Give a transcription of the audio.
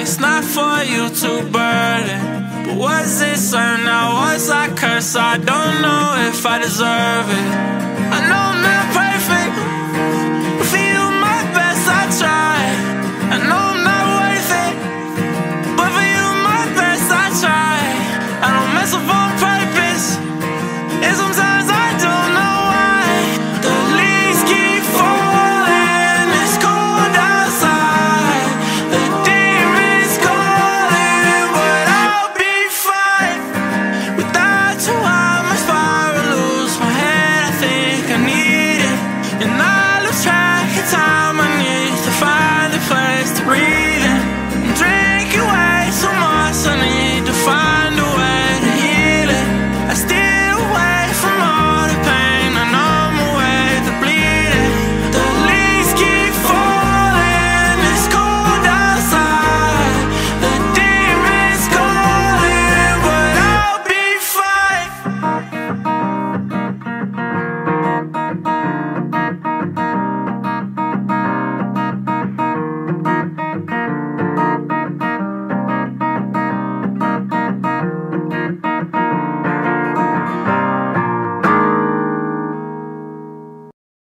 It's not for you to burden. But was it certain? Now was I cursed? I don't know if I deserve it. I know my